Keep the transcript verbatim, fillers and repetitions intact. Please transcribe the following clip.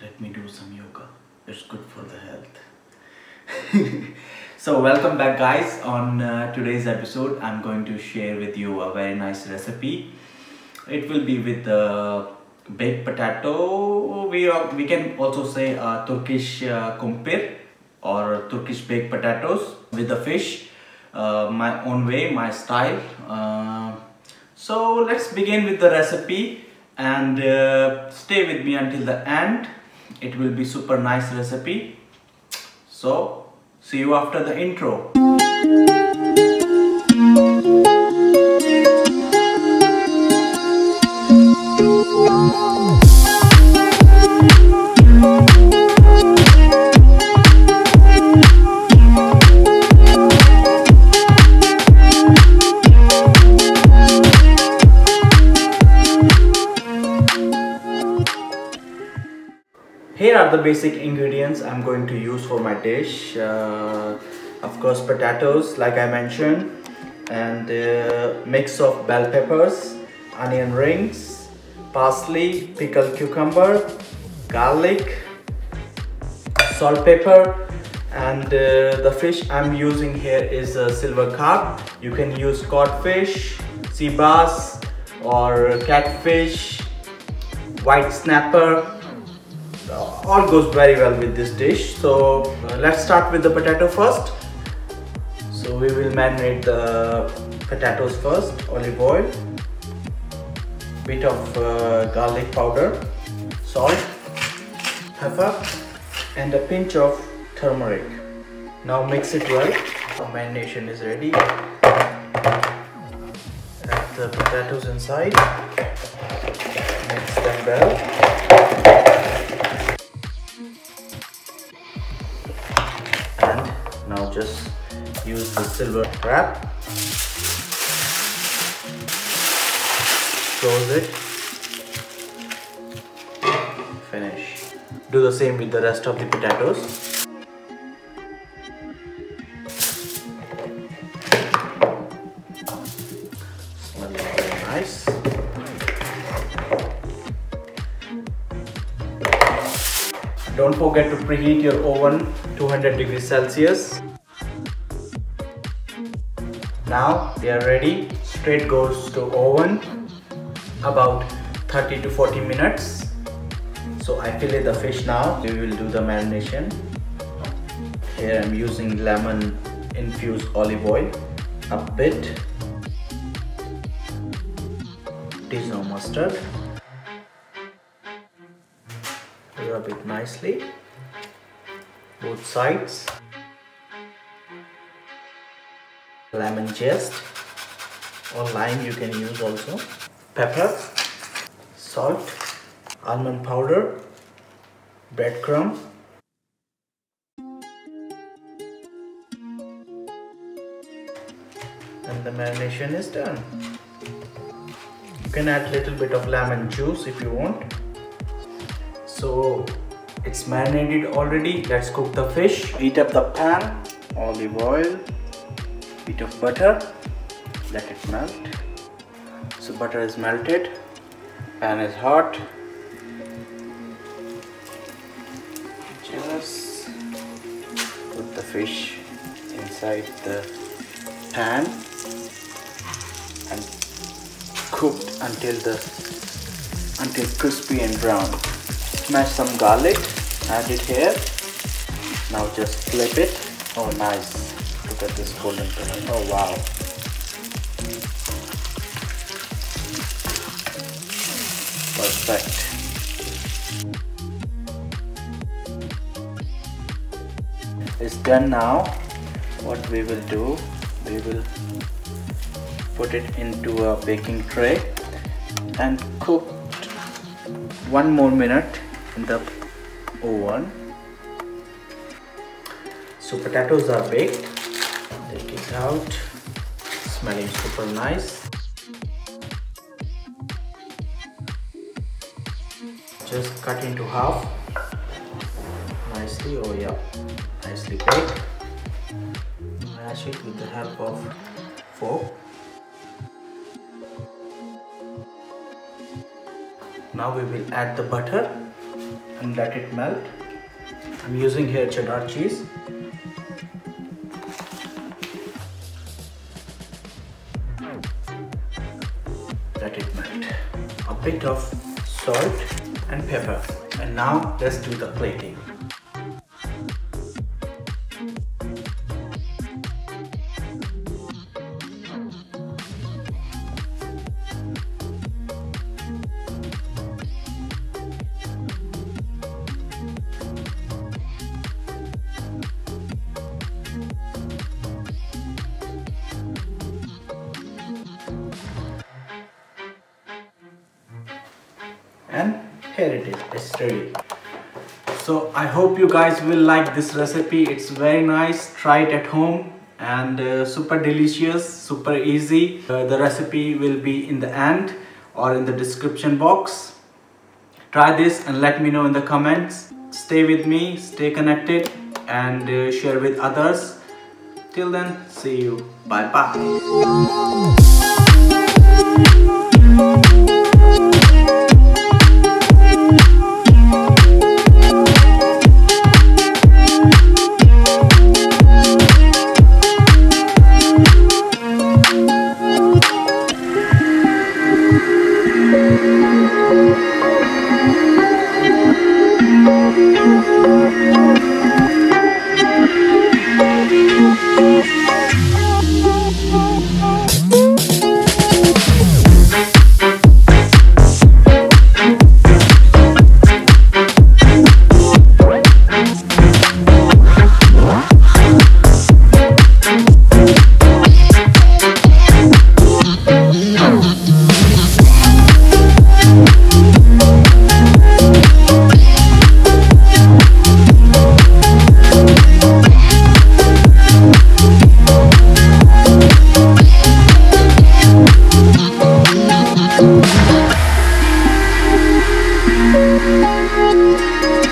let me do some yoga. It's good for the health. So welcome back guys. On uh, today's episode, I'm going to share with you a very nice recipe. It will be with uh, baked potato. We, are, we can also say uh, Turkish uh, kumpir or Turkish baked potatoes with the fish. Uh, my own way, my style. Uh, so let's begin with the recipe and uh, stay with me until the end. It will be super nice recipe. So see you after the intro. Here are the basic ingredients I'm going to use for my dish. Uh, of course, potatoes, like I mentioned, and a mix of bell peppers, onion rings, parsley, pickled cucumber, garlic, salt, pepper, and uh, the fish I'm using here is a silver carp. You can use codfish, sea bass, or catfish, white snapper. All goes very well with this dish. So uh, let's start with the potato first. So we will marinate the potatoes first. Olive oil, bit of uh, garlic powder, salt, pepper, and a pinch of turmeric. Now mix it well. The marination is ready. Add the potatoes inside. Mix them well. Now just use the silver wrap, close it, finish. Do the same with the rest of the potatoes. Smells very nice. Don't forget to preheat your oven two hundred degrees Celsius. Now they are ready. Straight goes to oven about thirty to forty minutes. So I fillet the fish now. We will do the marination. Here I'm using lemon infused olive oil, a bit Dijon mustard. Rub it nicely, both sides. Lemon zest or lime you can use also. Pepper, salt, almond powder, breadcrumb. And the marination is done. You can add little bit of lemon juice if you want. So it's marinated already. Let's cook the fish. Heat up the pan, olive oil, bit of butter, let it melt. So butter is melted, pan is hot. Just put the fish inside the pan and cooked until the until crispy and brown. Smash some garlic, add it here. Now just flip it. Oh nice. Look at this golden color. Oh wow. Perfect. It's done now. What we will do, we will put it into a baking tray and cook one more minute in the oven. So potatoes are baked. Take it out, smelling super nice. Just cut into half, nicely, oh yeah, nicely baked. Mash it with the help of fork. Now we will add the butter and let it melt. I'm using here cheddar cheese. Let it melt. A bit of salt and pepper. And now let's do the plating. And here it is, it's ready. So I hope you guys will like this recipe. It's very nice, try it at home, and uh, super delicious, super easy. Uh, the recipe will be in the end or in the description box. Try this and let me know in the comments. Stay with me, stay connected, and uh, share with others. Till then, see you, bye bye. We'll be right back.